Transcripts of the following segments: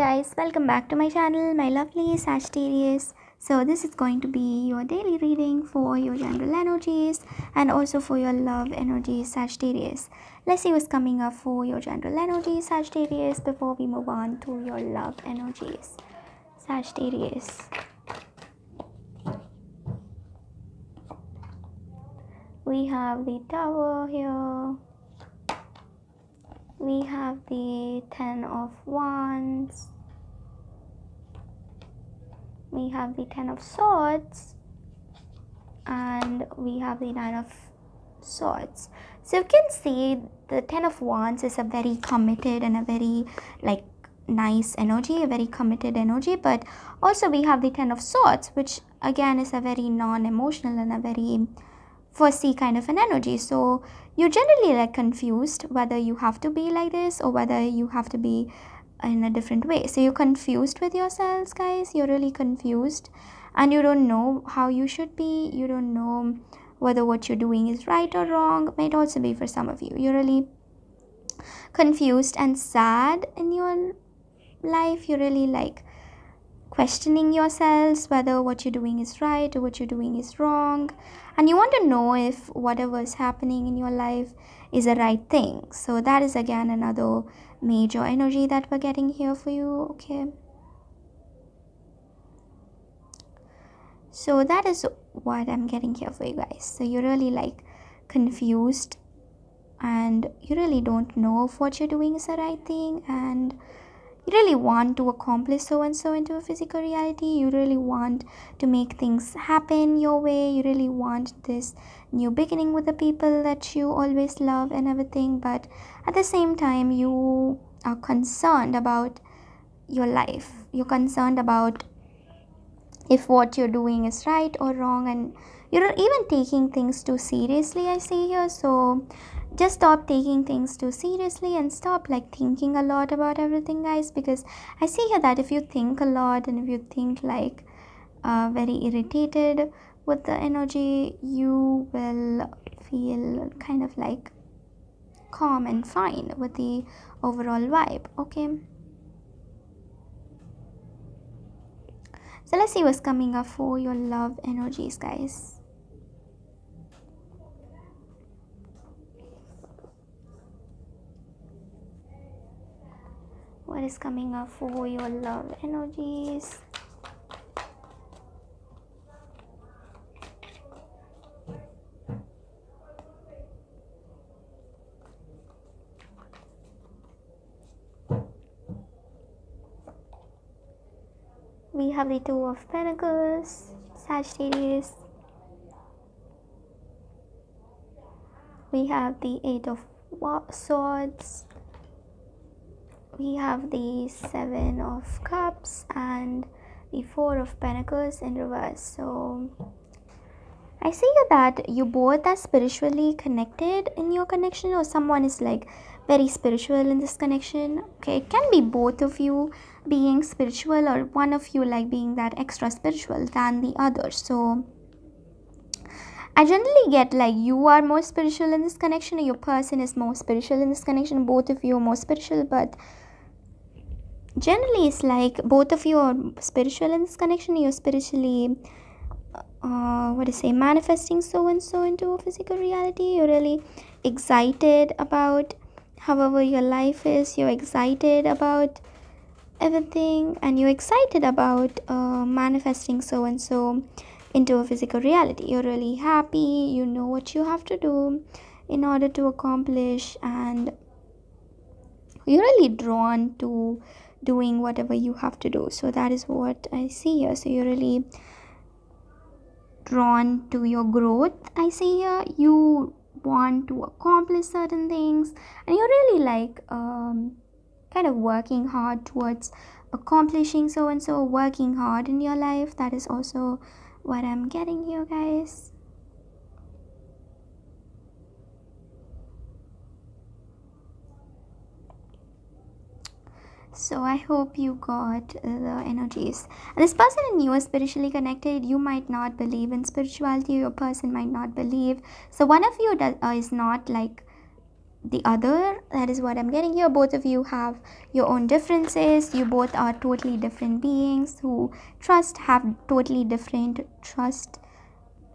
guys, welcome back to my channel, my lovely Sagittarius. So this is going to be your daily reading for your general energies and also for your love energies, Sagittarius. Let's see what's coming up for your general energies, Sagittarius, before we move on to your love energies, Sagittarius. We have the Tower here. We have the Ten of Wands. We have the Ten of Swords. And we have the Nine of Swords. So you can see the Ten of Wands is a very committed and a very nice energy, a very committed energy. But also we have the Ten of Swords, which again is a very non-emotional and a very fussy kind of an energy. So you're generally confused whether you have to be like this or whether you have to be in a different way. So you're confused with yourselves, guys. You're really confused and you don't know how you should be. You don't know whether what you're doing is right or wrong. It might also be for some of you. You're really confused and sad in your life. You're really questioning yourselves whether what you're doing is right or what you're doing is wrong, and you want to know if whatever is happening in your life is the right thing. So that is again another major energy that we're getting here for you. Okay, so that is what I'm getting here for you guys. So you're really confused and you really don't know if what you're doing is the right thing, and you really want to accomplish so and so into a physical reality. You really want to make things happen your way. You really want this new beginning with the people that you always love and everything, but at the same time you are concerned about your life. You're concerned about if what you're doing is right or wrong, and you're even taking things too seriously, I see here. So just stop taking things too seriously and stop thinking a lot about everything, guys, because I see here that if you think a lot and if you think very irritated with the energy, you will feel kind of calm and fine with the overall vibe. Okay, so let's see what's coming up for your love energies, guys. What is coming up for your love energies? We have the Two of Pentacles, Sagittarius. We have the Eight of Swords. We have the Seven of Cups and the Four of Pentacles in reverse. So I see that you both are spiritually connected in your connection, or someone is very spiritual in this connection. Okay, it can be both of you being spiritual, or one of you being that extra spiritual than the other. So I generally get you are more spiritual in this connection, or your person is more spiritual in this connection. Both of you are more spiritual, but generally it's both of you are spiritual in this connection. You're spiritually manifesting so and so into a physical reality. You're really excited about however your life is. You're excited about everything, and you're excited about manifesting so and so into a physical reality. You're really happy. You know what you have to do in order to accomplish, and you're really drawn to doing whatever you have to do. So that is what I see here. So you're really drawn to your growth, I see here. You want to accomplish certain things, and you're really kind of working hard towards accomplishing so and so, working hard in your life. That is also what I'm getting here, guys. So I hope you got the energies. And this person and you are spiritually connected. You might not believe in spirituality. Your person might not believe. So one of you is not the other. That is what I'm getting here. Both of you have your own differences. You both are totally different beings who have totally different trust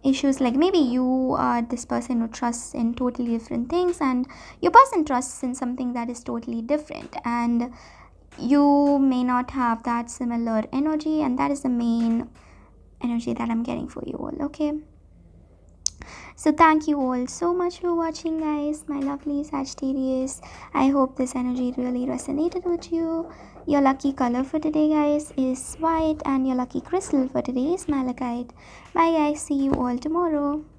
issues. Like maybe you are this person who trusts in totally different things, and your person trusts in something that is totally different, and you may not have that similar energy, and that is the main energy that I'm getting for you all. Okay, so thank you all so much for watching, guys, my lovely Sagittarius. I hope this energy really resonated with you. Your lucky color for today, guys, is white, and your lucky crystal for today is malachite. Bye guys, see you all tomorrow.